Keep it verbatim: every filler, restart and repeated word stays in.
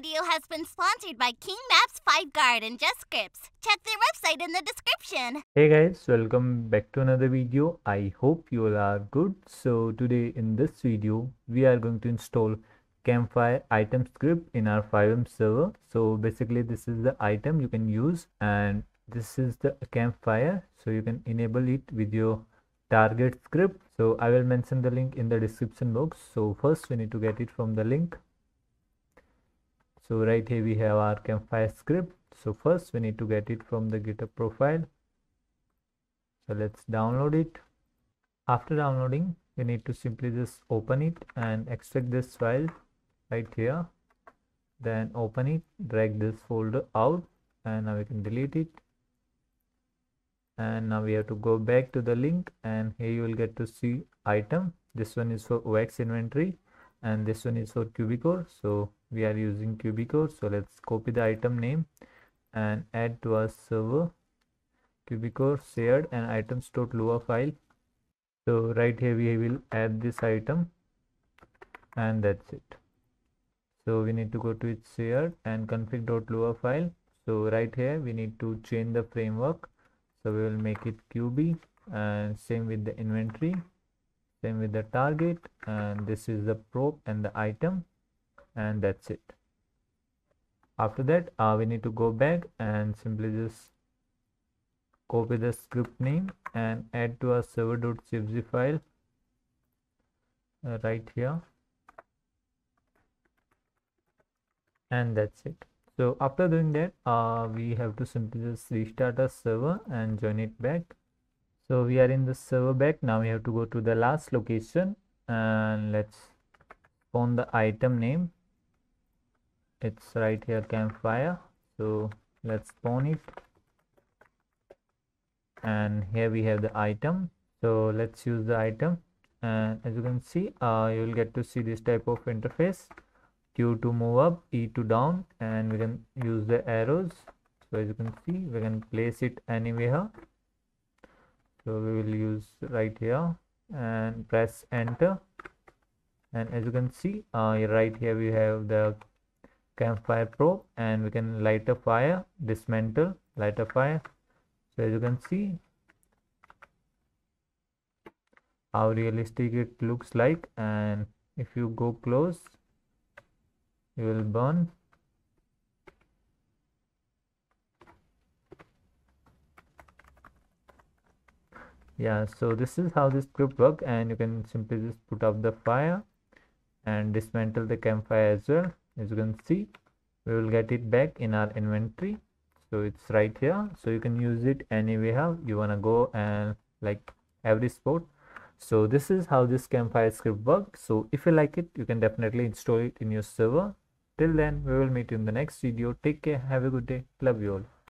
video has been sponsored by King Maps FiveGuard and JustScripts. Check their website in the description. Hey guys, welcome back to another video. I hope you all are good. So today in this video, we are going to install Campfire item script in our five M server. So basically this is the item you can use and this is the Campfire. So you can enable it with your target script. So I will mention the link in the description box. So first we need to get it from the link. So right here we have our Campfire script. So first we need to get it from the GitHub profile. So let's download it. After downloading, we need to simply just open it and extract this file right here. Then open it, drag this folder out, and now we can delete it. And now we have to go back to the link, and here you will get to see item. This one is for O X inventory and this one is for Q B Core. So we are using Q B Core. So let's copy the item name and add to our server. Q B Core shared and items.lua file. So right here we will add this item and that's it. So we need to go to its shared and config.lua file. So right here we need to change the framework. So we will make it Q B and same with the inventory, same with the target, and this is the probe and the item, and that's it. After that uh, we need to go back and simply just copy the script name and add to our server.cfg file uh, right here, and that's it. So after doing that, uh, we have to simply just restart our server and join it back. So we are in the server back. Now we have to go to the last location and let's spawn the item name. It's right here, Campfire. So let's spawn it. And here we have the item. So let's use the item. And as you can see, uh, you'll get to see this type of interface. Q to move up, E to down, and we can use the arrows. So as you can see, we can place it anywhere. So we will use right here and press enter. And as you can see, uh, right here we have the Campfire probe, and we can light a fire, dismantle, light a fire. So as you can see how realistic it looks like, and if you go close, you will burn. Yeah, so this is how this script works, and you can simply just put up the fire and dismantle the Campfire as well. As you can see, we will get it back in our inventory. So it's right here. So you can use it anywhere you wanna go and like every spot. So this is how this Campfire script works. So if you like it, you can definitely install it in your server. Till then, we will meet you in the next video. Take care. Have a good day. Love you all.